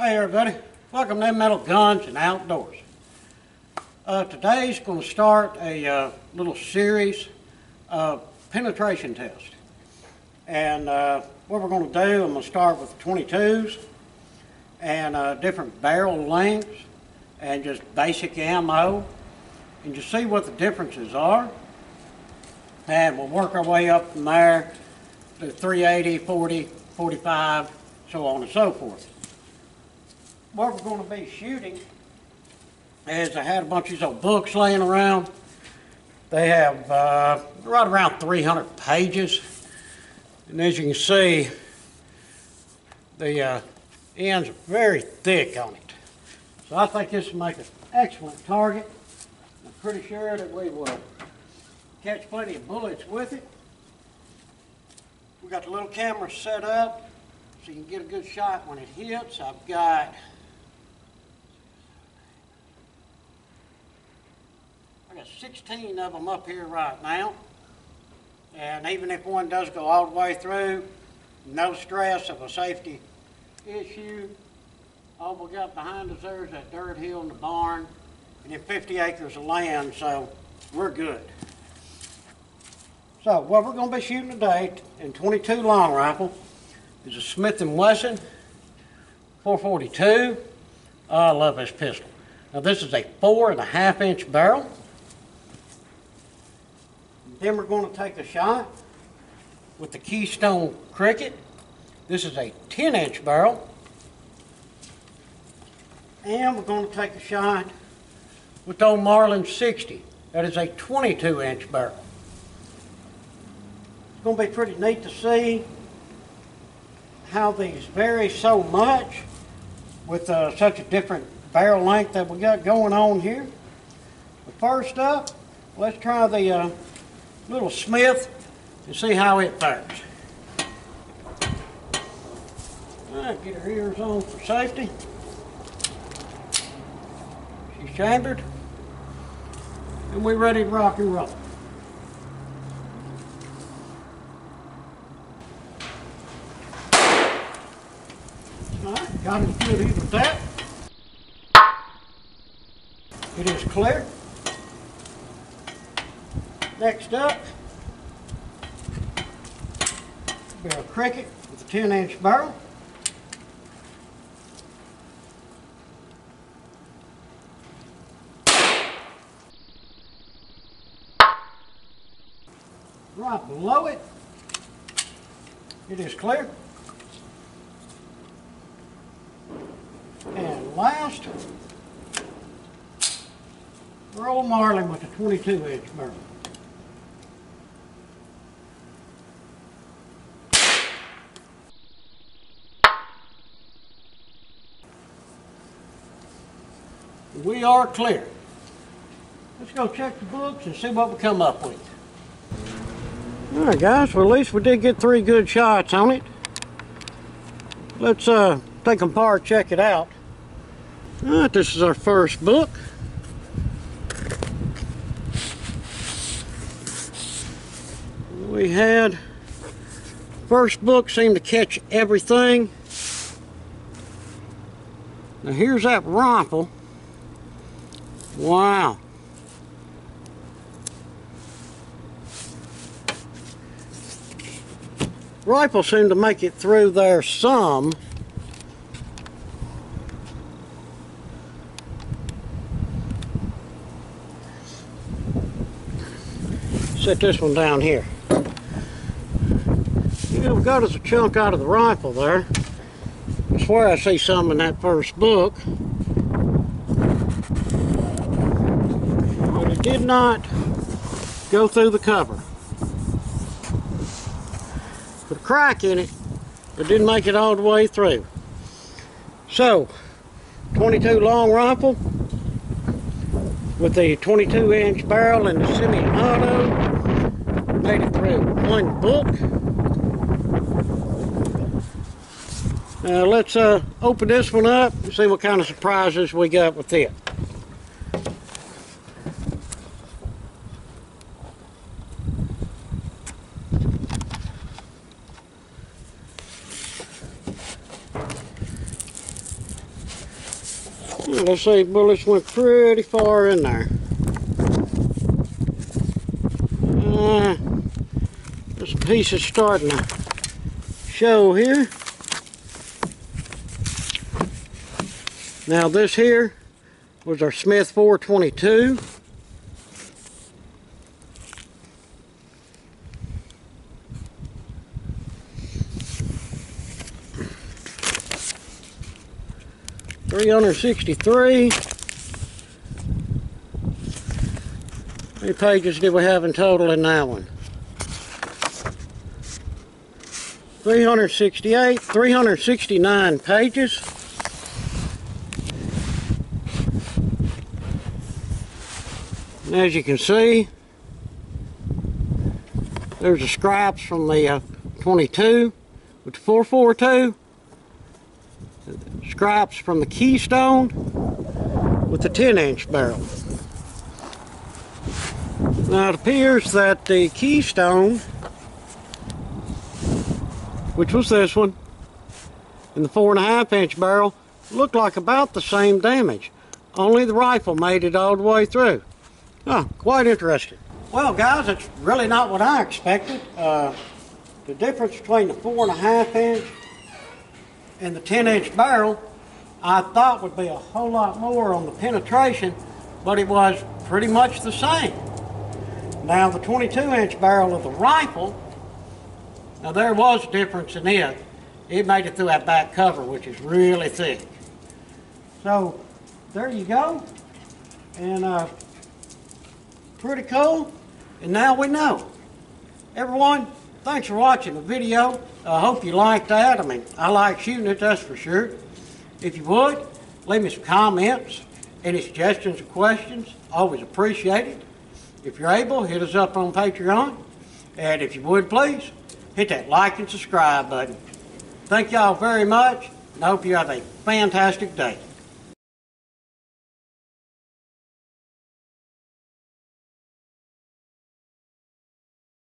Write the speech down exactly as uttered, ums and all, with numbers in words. Hey everybody, welcome to Metal Guns and Outdoors. Uh, today's going to start a uh, little series of penetration tests. And uh, what we're going to do, I'm going to start with twenty-twos and uh, different barrel lengths and just basic ammo. And you see what the differences are. And we'll work our way up from there to three eighty, forty, forty-five, so on and so forth. What we're going to be shooting is I had a bunch of these old books laying around. They have uh, right around three hundred pages. And as you can see, the uh, ends are very thick on it. So I think this will make an excellent target. I'm pretty sure that we will catch plenty of bullets with it. We got the little camera set up so you can get a good shot when it hits. I've got sixteen of them up here right now, and even if one does go all the way through, no stress of a safety issue. All we got behind us there is that dirt hill in the barn, and then fifty acres of land, so we're good. So what we're going to be shooting today in twenty-two long rifle is a Smith and Wesson four forty-two. I love this pistol. Now this is a four and a half inch barrel. Then we're going to take a shot with the Keystone Cricket. This is a ten inch barrel. And we're going to take a shot with the old Marlin sixty. That is a twenty-two inch barrel. It's going to be pretty neat to see how these vary so much with uh, such a different barrel length that we got going on here. But first up, let's try the uh, little Smith and see how it fires. Alright, get her ears on for safety. She's chambered. And we're ready to rock and roll. Alright, got it good even with that. It is clear. Next up, we have a Cricket with a ten inch barrel. Right below it, it is clear. And last, our old Marlin with a twenty-two inch barrel. We are clear. Let's go check the books and see what we come up with. Alright guys, well at least we did get three good shots on it. Let's uh, take them apart, check it out. Alright, this is our first book. We had, first book seemed to catch everything. Now here's that rifle. Wow. Rifle seemed to make it through there some. Set this one down here. You know, we got us a chunk out of the rifle there. I swear I see some in that first book. Did not go through the cover. Put a crack in it, but didn't make it all the way through. So, twenty-two long rifle with the twenty-two inch barrel and the semi-auto. Made it through one book. Now let's uh, open this one up and see what kind of surprises we got with it. Let's see, bullets went pretty far in there. Uh, this piece is starting to show here. Now this here was our Smith four twenty-two. three sixty-three. How many pages did we have in total in that one? three sixty-eight, three sixty-nine pages. And as you can see, there's the scraps from the uh, twenty-two with the four forty-two. Stripes from the Keystone with the ten inch barrel. Now it appears that the Keystone, which was this one, and the four and a half inch barrel looked like about the same damage, only the rifle made it all the way through. Oh, quite interesting. Well guys, it's really not what I expected. Uh, the difference between the four and a half inch and the ten inch barrel I thought would be a whole lot more on the penetration, but it was pretty much the same. Now the twenty-two inch barrel of the rifle, now there was a difference in it. It made it through that back cover, which is really thick. So there you go, and uh, pretty cool, and now we know. Everyone, thanks for watching the video. I hope you liked that. I mean, I like shooting it, that's for sure. If you would, leave me some comments, any suggestions or questions. Always appreciate it. If you're able, hit us up on Patreon. And if you would, please, hit that like and subscribe button. Thank y'all very much, and I hope you have a fantastic day.